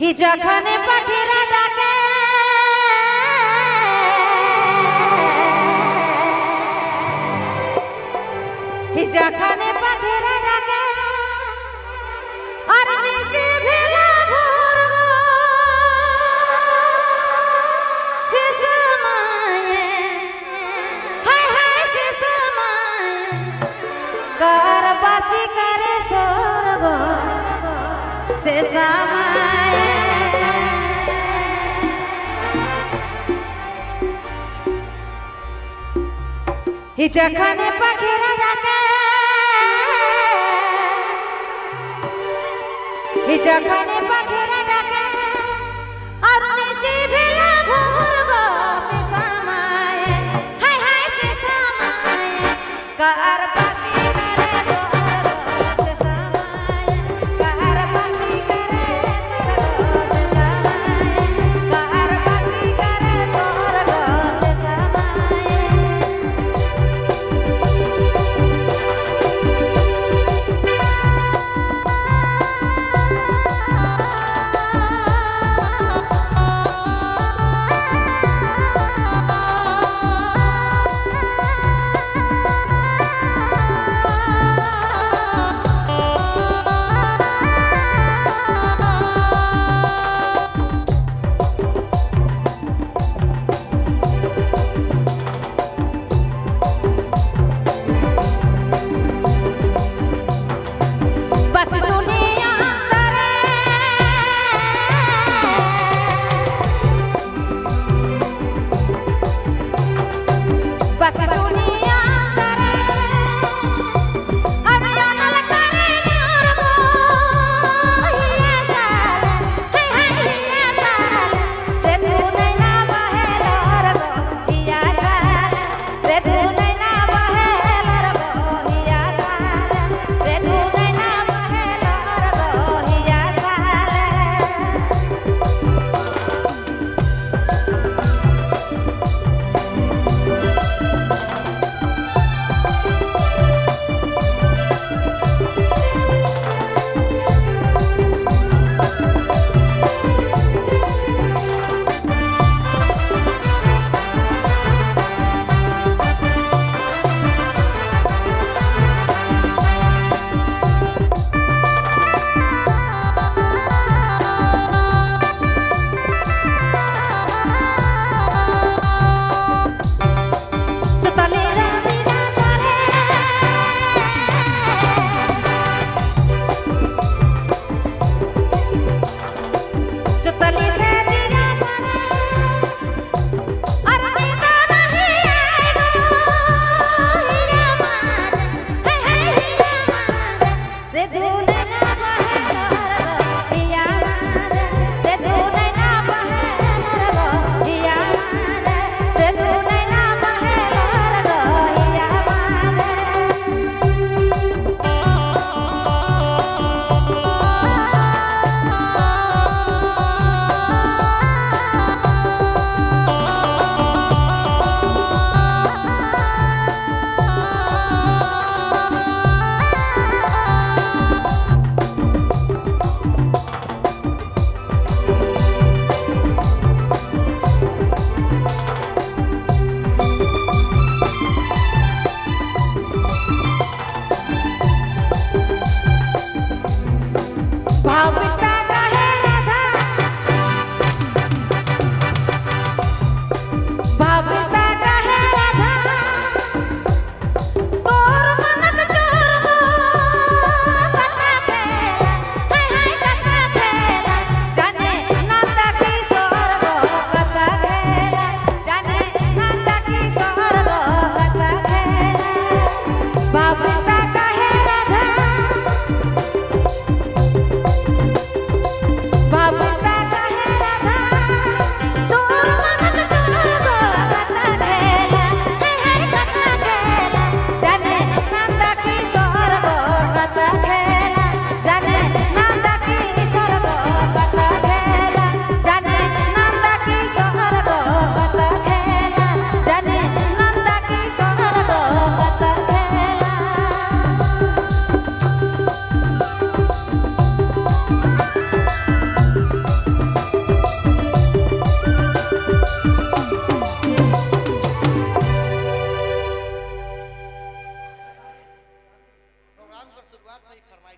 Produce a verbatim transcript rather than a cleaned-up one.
जखने पठेरा डाके ही जखने पठेरा डाके और निसी भेला भोर से समाये हाय हाय से समाये कर बासी करे सोरगो से समाये ही जखने पखेरा डाके ही जखने पखेरा डाके और निसी भेला भोर गो से समाये हाय हाय से समाये कर बासी करे सोर गो से समाये कर बासी करे सोर गो से समाये कर बासी करे सोर गो से समाये बात सही फरमाई